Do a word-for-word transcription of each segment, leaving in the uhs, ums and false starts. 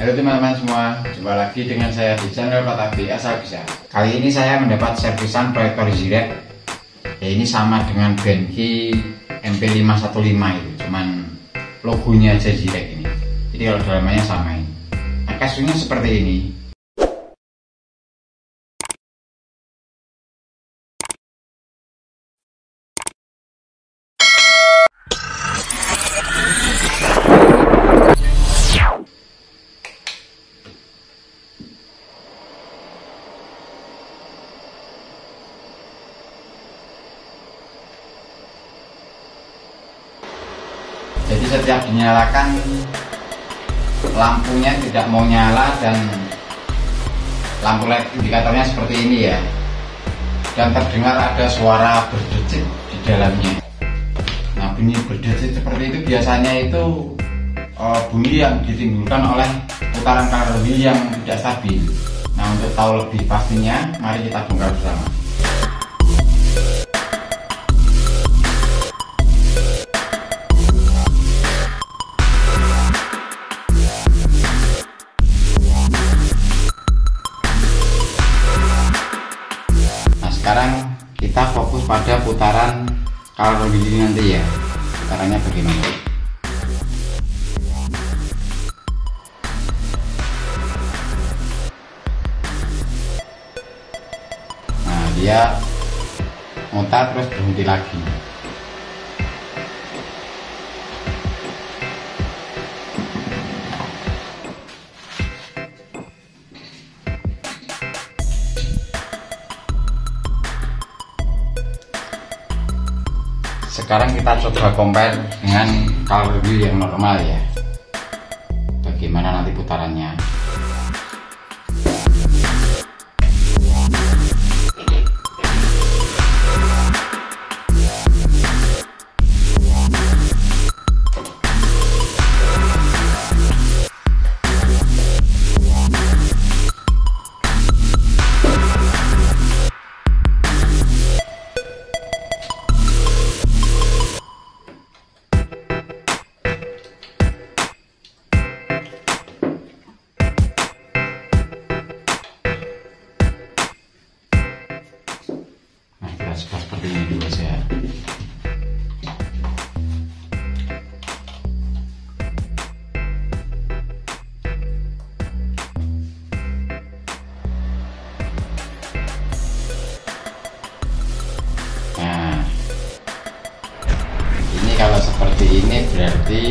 Halo teman-teman semua, jumpa lagi dengan saya di channel Patabi Asal Bisa. Kali ini saya mendapat servisan proyektor Zyrex. Ya ini sama dengan BenQ M P lima satu lima itu, cuman logonya aja Zyrex ini. Jadi kalau dalamnya sama ini. Nah, casingnya seperti ini. Jadi setiap dinyalakan lampunya tidak mau nyala dan lampu L E D indikatornya seperti ini ya, dan terdengar ada suara berdecit di dalamnya. Nah, bunyi berdecit seperti itu biasanya itu uh, bunyi yang ditimbulkan oleh putaran kalori yang tidak stabil. Nah, untuk tahu lebih pastinya mari kita buka bersama. Sekarang kita fokus pada putaran kalori ini nanti ya, putarannya bagaimana. Nah, dia mutar terus berhenti lagi. Sekarang kita coba compare dengan kalori yang normal ya, bagaimana nanti putarannya. Seperti ini dulu saya. Nah, ini kalau seperti ini berarti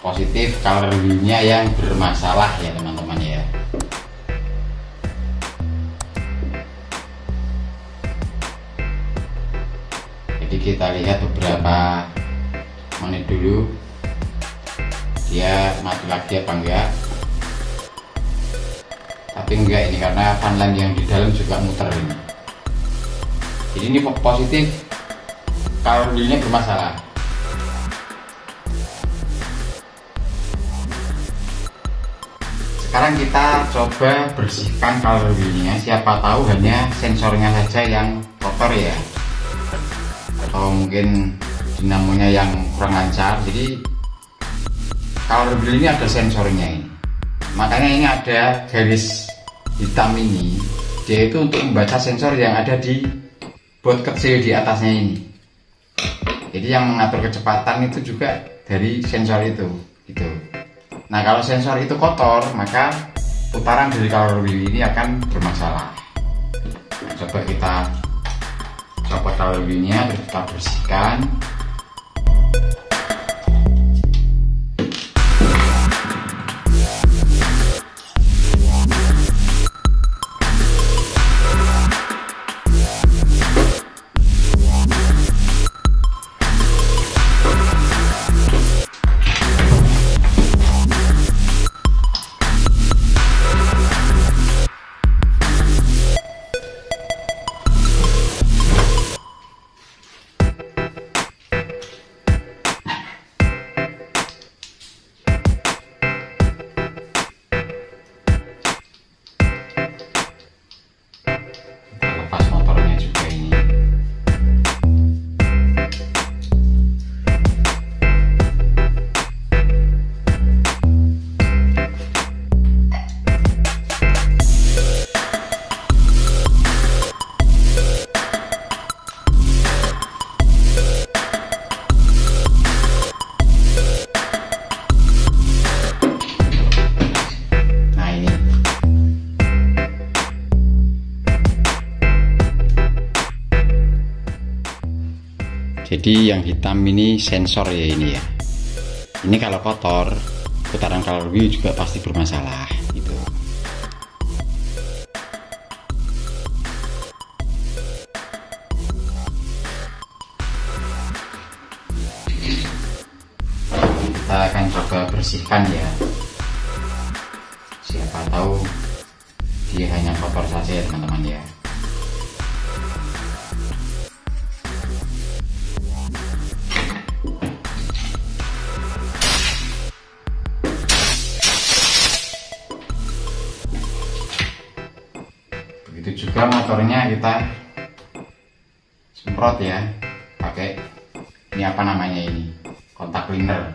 positif kalorinya yang bermasalah ya teman-teman ya. Jadi kita lihat beberapa menit dulu dia mati lagi apa enggak, tapi enggak ini karena fan lamp yang di dalam juga muter ini. Jadi ini positif kalorinya bermasalah. Sekarang kita coba bersihkan kalorinya, siapa tahu hanya sensornya saja yang kotor ya, atau mungkin dinamonya yang kurang lancar. Jadi kalori ini ada sensornya ini, makanya ini ada garis hitam ini, dia itu untuk membaca sensor yang ada di bot kecil di atasnya ini. Jadi yang mengatur kecepatan itu juga dari sensor itu gitu. Nah, kalau sensor itu kotor maka putaran dari kalori ini akan bermasalah. Coba kita copot kalorinya, terus kita bersihkan. Jadi yang hitam ini sensor ya ini ya. Ini kalau kotor, putaran kalori juga pasti bermasalah gitu. Kita akan coba bersihkan ya. Siapa tahu dia hanya kotor saja ya teman-teman ya. Itu juga motornya kita semprot ya, pakai ini apa namanya ini, kontak cleaner.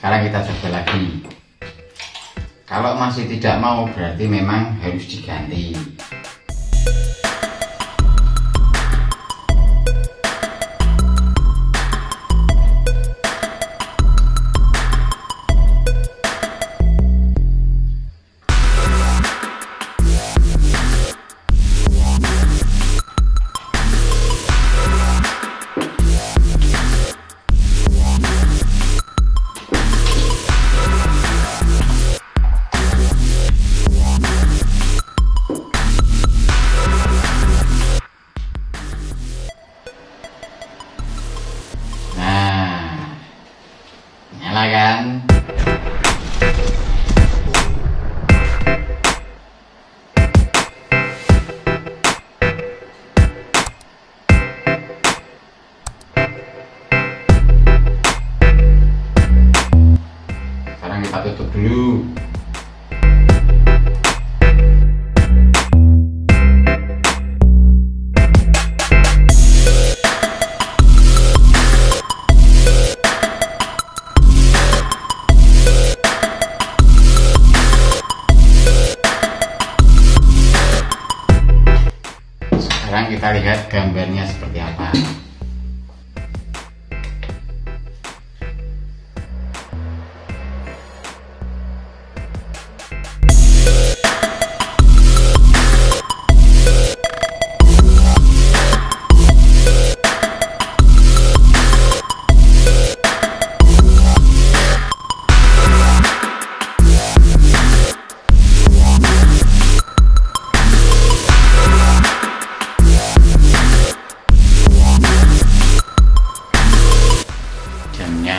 Sekarang kita coba lagi. Kalau masih tidak mau, berarti memang harus diganti. Kan sekarang kita tutup dulu. Sekarang kita lihat gambarnya seperti apa.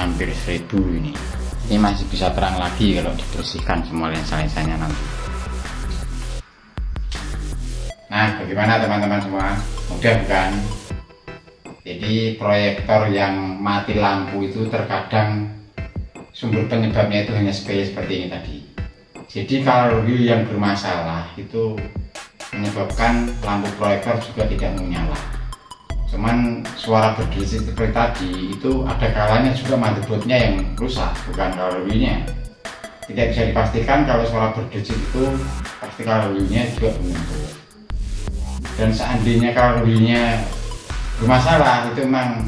Hampir seribu ini. ini masih bisa terang lagi kalau dibersihkan semua lensa-lensanya nanti. Nah, bagaimana teman-teman semua, mudah bukan? Jadi proyektor yang mati lampu itu terkadang sumber penyebabnya itu hanya spray seperti ini tadi. Jadi kalori yang bermasalah itu menyebabkan lampu proyektor juga tidak menyala. Cuman suara bergelisik seperti tadi itu ada kalanya juga motherboardnya yang rusak, bukan kalorinya. Tidak bisa dipastikan kalau suara bergelisik itu pasti kalorinya juga bermutu. Dan seandainya kalorinya bermasalah itu memang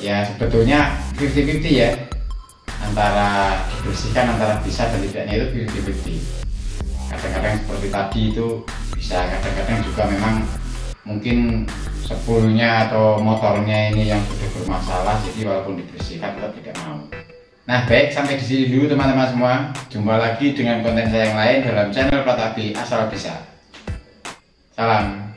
ya sebetulnya lima puluh lima puluh ya, antara dibersihkan antara bisa dan tidaknya itu lima puluh lima puluh. Kadang-kadang seperti tadi itu bisa, kadang-kadang juga memang mungkin spoolnya atau motornya ini yang sudah bermasalah, jadi walaupun dibersihkan tetap tidak mau. Nah, baik, sampai di sini dulu teman-teman semua. Jumpa lagi dengan konten saya yang lain dalam channel Plat A B asal bisa. Salam.